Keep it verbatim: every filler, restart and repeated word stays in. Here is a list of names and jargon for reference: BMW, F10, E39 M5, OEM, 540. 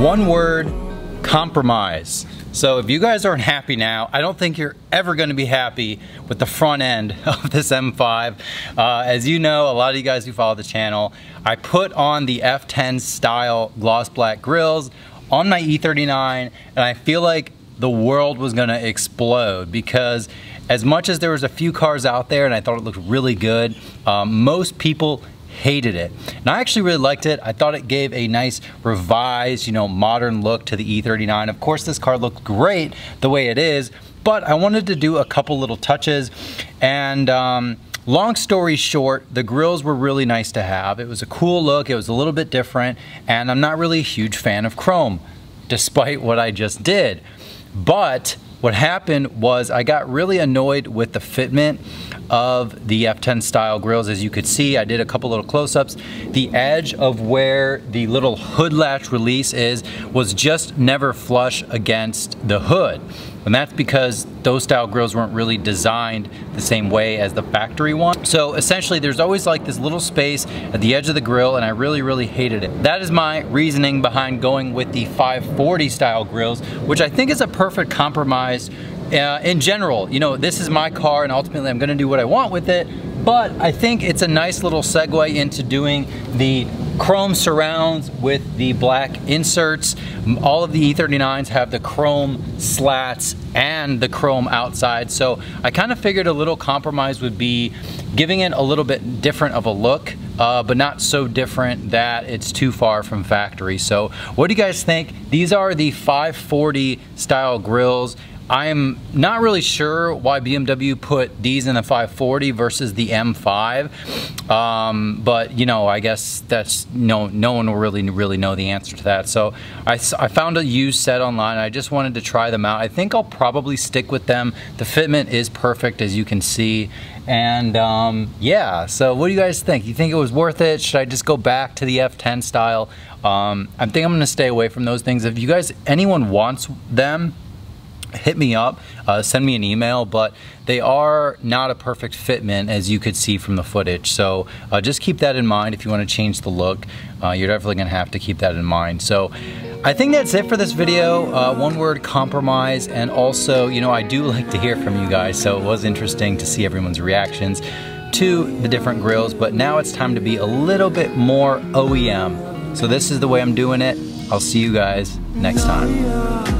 One word, compromise. So if you guys aren't happy now, I don't think you're ever gonna be happy with the front end of this M five. Uh, as you know, a lot of you guys who follow the channel, I put on the F ten style gloss black grills on my E thirty-nine, and I feel like the world was gonna explode because as much as there was a few cars out there and I thought it looked really good, um, most people hated it. And I actually really liked it. I thought it gave a nice revised, you know, modern look to the E thirty-nine. Of course, this car looked great the way it is, but I wanted to do a couple little touches. And um, long story short, the grills were really nice to have. It was a cool look. It was a little bit different. And I'm not really a huge fan of chrome, despite what I just did. But what happened was I got really annoyed with the fitment of the F ten style grills. As you could see, I did a couple little close-ups. The edge of where the little hood latch release is was just never flush against the hood. And that's because those style grills weren't really designed the same way as the factory one. So essentially there's always like this little space at the edge of the grill, and I really, really hated it. That is my reasoning behind going with the five forty style grills, which I think is a perfect compromise uh, in general. You know, this is my car and ultimately I'm gonna do what I want with it, but I think it's a nice little segue into doing the chrome surrounds with the black inserts. All of the E thirty-nines have the chrome slats and the chrome outside, so I kind of figured a little compromise would be giving it a little bit different of a look, uh, but not so different that it's too far from factory. So what do you guys think? These are the five forty style grills. I'm not really sure why B M W put these in the five forty versus the M five, um, but you know, I guess that's no no one will really really know the answer to that. So I, I found a used set online. I just wanted to try them out. I think I'll probably stick with them. The fitment is perfect, as you can see, and um, yeah. So what do you guys think? You think it was worth it? Should I just go back to the F ten style? Um, I think I'm going to stay away from those things. If you guys, anyone wants them, hit me up, uh, send me an email, but they are not a perfect fitment, as you could see from the footage. So uh, just keep that in mind if you want to change the look. Uh, you're definitely going to have to keep that in mind. So I think that's it for this video. Uh, one word, compromise. And also, you know, I do like to hear from you guys, so it was interesting to see everyone's reactions to the different grills. But now it's time to be a little bit more O E M. So this is the way I'm doing it. I'll see you guys next time.